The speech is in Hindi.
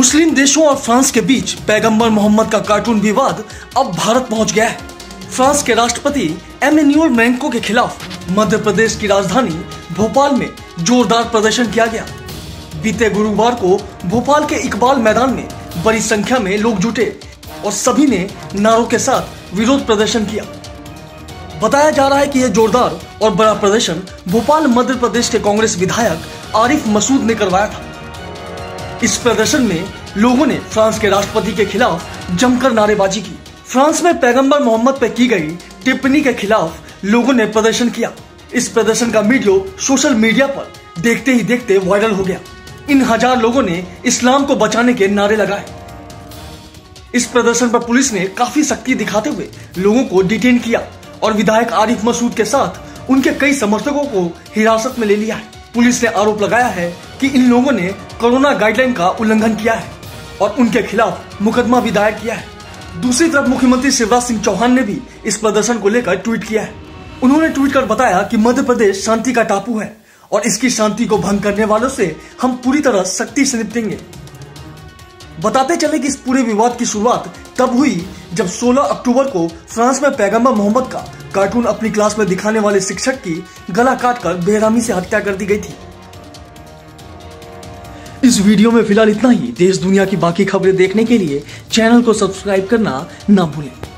मुस्लिम देशों और फ्रांस के बीच पैगंबर मोहम्मद का कार्टून विवाद अब भारत पहुंच गया है। फ्रांस के राष्ट्रपति एमैनुएल मैक्रों के खिलाफ मध्य प्रदेश की राजधानी भोपाल में जोरदार प्रदर्शन किया गया। बीते गुरुवार को भोपाल के इकबाल मैदान में बड़ी संख्या में लोग जुटे और सभी ने नारों के साथ विरोध प्रदर्शन किया। बताया जा रहा है कि यह जोरदार और बड़ा प्रदर्शन भोपाल मध्य प्रदेश के कांग्रेस विधायक आरिफ मसूद ने करवाया था। इस प्रदर्शन में लोगों ने फ्रांस के राष्ट्रपति के खिलाफ जमकर नारेबाजी की। फ्रांस में पैगंबर मोहम्मद पर की गई टिप्पणी के खिलाफ लोगों ने प्रदर्शन किया। इस प्रदर्शन का वीडियो सोशल मीडिया पर देखते ही देखते वायरल हो गया। इन हजार लोगों ने इस्लाम को बचाने के नारे लगाए। इस प्रदर्शन पर पुलिस ने काफी सख्ती दिखाते हुए लोगों को डिटेन किया और विधायक आरिफ मसूद के साथ उनके कई समर्थकों को हिरासत में ले लिया है। पुलिस ने आरोप लगाया है कि इन लोगों ने कोरोना गाइडलाइन का उल्लंघन किया है और उनके खिलाफ मुकदमा भी दायर किया है। दूसरी तरफ मुख्यमंत्री शिवराज सिंह चौहान ने भी इस प्रदर्शन को लेकर ट्वीट किया है। उन्होंने ट्वीट कर बताया कि मध्य प्रदेश शांति का टापू है और इसकी शांति को भंग करने वालों से हम पूरी तरह सख्ती से निपटेंगे। बताते चले कि इस पूरे विवाद की शुरुआत तब हुई जब 16 अक्टूबर को फ्रांस में पैगंबर मोहम्मद का कार्टून अपनी क्लास में दिखाने वाले शिक्षक की गला काटकर बेरहमी से हत्या कर दी गई थी। इस वीडियो में फिलहाल इतना ही। देश दुनिया की बाकी खबरें देखने के लिए चैनल को सब्सक्राइब करना ना भूलें।